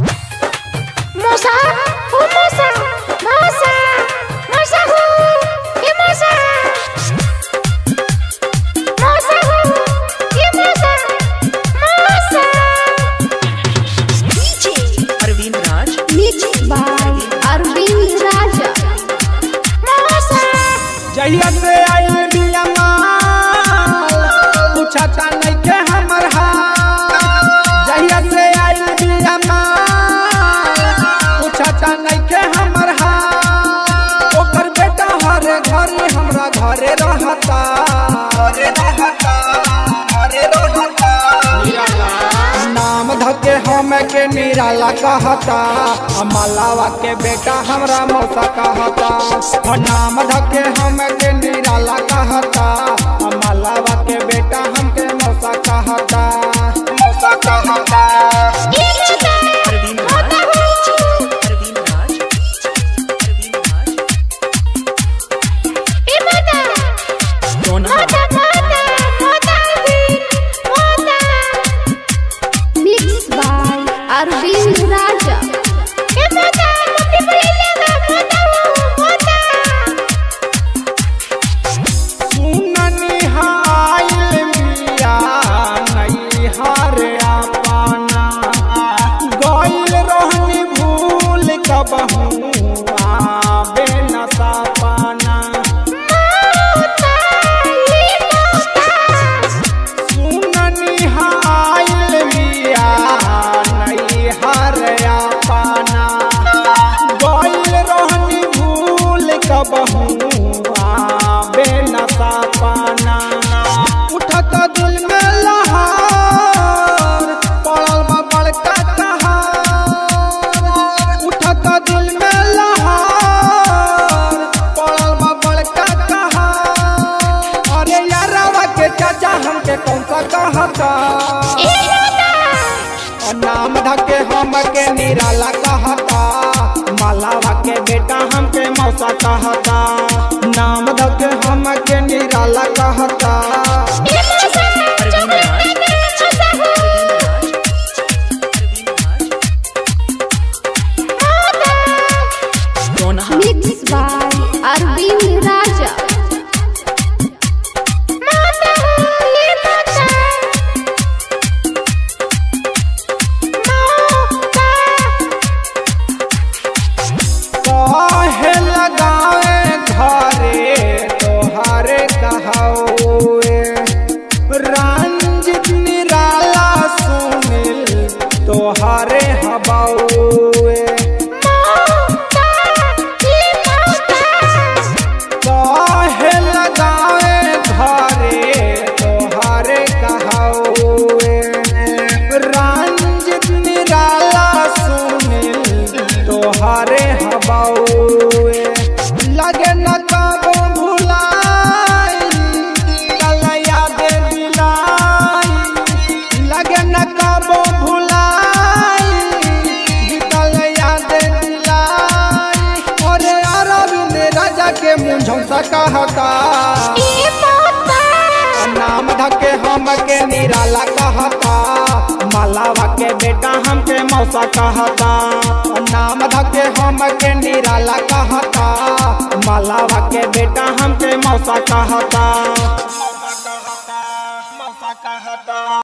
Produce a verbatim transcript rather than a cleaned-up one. मौसा ओ मौसा मौसा मौसा हो ये मौसा मौसा हो ये मौसा मौसा नीचे अरविंद राज नीचे अरविंद राज मौसा जहिया से आई मिया माल पूछता नहीं के हमर हाल जहिया से आई मिया माल घरे रहता घरे रहता घरे रहता नाम धके हम के निराला कहता मलावा के बेटा हमरा मौसा कहता और नाम धके हम के निराला कहता मलावा के बेटा हमके मौसा कहता मौसा कहता Arvind Raj ke beta mausa kehta mausa sunani hail miya nahi hare apana goil rohni bhul kabhu aabe na sapana mausa ye mausa sunani hail miya नाम धके हम के निराला कहता मलावा के बेटा हमके मौसा कहता नाम धके हम के निराला कहता मिक्स बाय अरविंद राज तोहारे हबाओए मौसा ये मौसा काहे लगावे घरे तोहारे कहाओए रंजित निराला सुनिल तोहारे हबाओए लगे न काबू भुलाई कला याद दिलाई लगे न काबू भुलाई के मुंझौसा कहता नाम धके हम के निराला कहता मलावा के बेटा हमके मौसा कहता नाम धके हम के निराला कहता मलावा के बेटा हमके मौसा कहता।